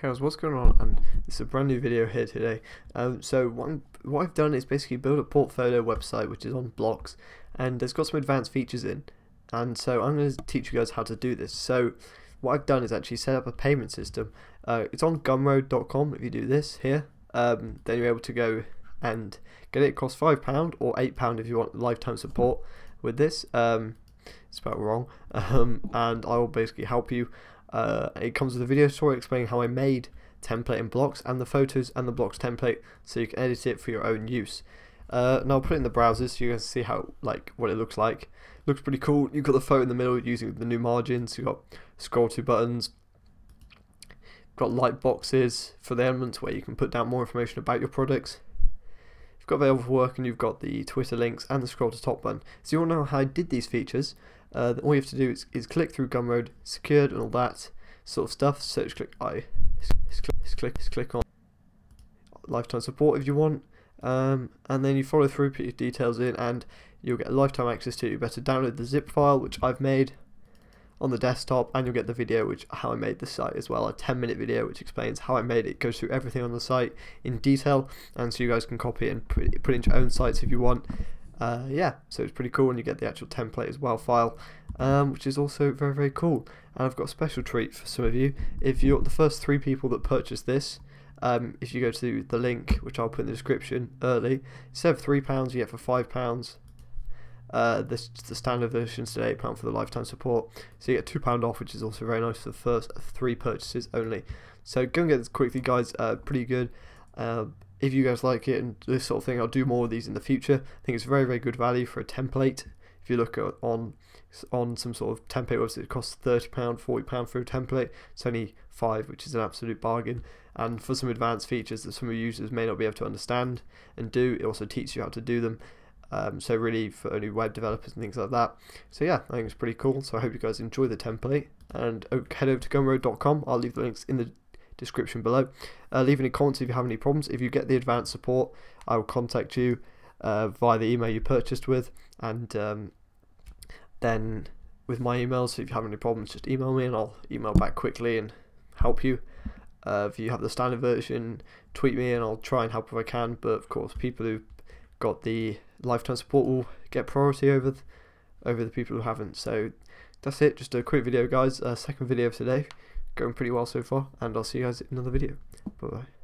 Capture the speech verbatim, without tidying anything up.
Cows, what's going on? And this is a brand new video here today. Um, so what, I'm, what I've done is basically build a portfolio website which is on Blocs, and it's got some advanced features in. And so I'm going to teach you guys how to do this. So what I've done is actually set up a payment system. Uh, it's on gumroad dot com. If you do this here, um, then you're able to go and get it. It costs five pound or eight pound if you want lifetime support with this. Um, it's spelled wrong, um, and I will basically help you. Uh, it comes with a video tutorial explaining how I made template in Blocs and the photos and the Blocs template, so you can edit it for your own use. Uh, and I'll put it in the browser so you can see how like what it looks like. It looks pretty cool. You've got the photo in the middle using the new margins. You've got scroll to buttons. You've got light boxes for the elements where you can put down more information about your products. You've got available work, and you've got the Twitter links and the scroll to top button. So you all know how I did these features. Uh, all you have to do is, is click through Gumroad, secured and all that sort of stuff. So just click I, just click, just click, just click on lifetime support if you want, um, and then you follow through, put your details in, and you'll get lifetime access to it. You better download the zip file which I've made on the desktop, and you'll get the video which how I made the site as well, a ten minute video which explains how I made it. It goes through everything on the site in detail, and so you guys can copy it and put it, put it into your own sites if you want. Uh, yeah, so it's pretty cool, and you get the actual template as well file, um, which is also very very cool. And I've got a special treat for some of you. If you're the first three people that purchase this, um, if you go to the link which I'll put in the description early, instead of three pounds you get for five pounds. Uh, this the standard version is eight pound for the lifetime support, so you get two pound off, which is also very nice for the first three purchases only. So go and get this quickly, guys. Uh, pretty good. Uh, If you guys like it and this sort of thing, I'll do more of these in the future. I think it's very, very good value for a template. If you look at, on on some sort of template website, it costs thirty pounds, forty pounds for a template. It's only five, which is an absolute bargain. And for some advanced features that some of your users may not be able to understand and do, it also teaches you how to do them. Um, so really for only web developers and things like that. So yeah, I think it's pretty cool. So I hope you guys enjoy the template. And head over to gumroad dot com. I'll leave the links in the description below. Uh, leave any comments if you have any problems. If you get the advanced support, I will contact you uh, via the email you purchased with, and um, then with my email. So if you have any problems, just email me and I'll email back quickly and help you. Uh, if you have the standard version, tweet me and I'll try and help if I can. But of course, people who got the lifetime support will get priority over th over the people who haven't. So that's it. Just a quick video, guys. Uh, second video of today. Going pretty well so far, and I'll see you guys in another video. Bye bye.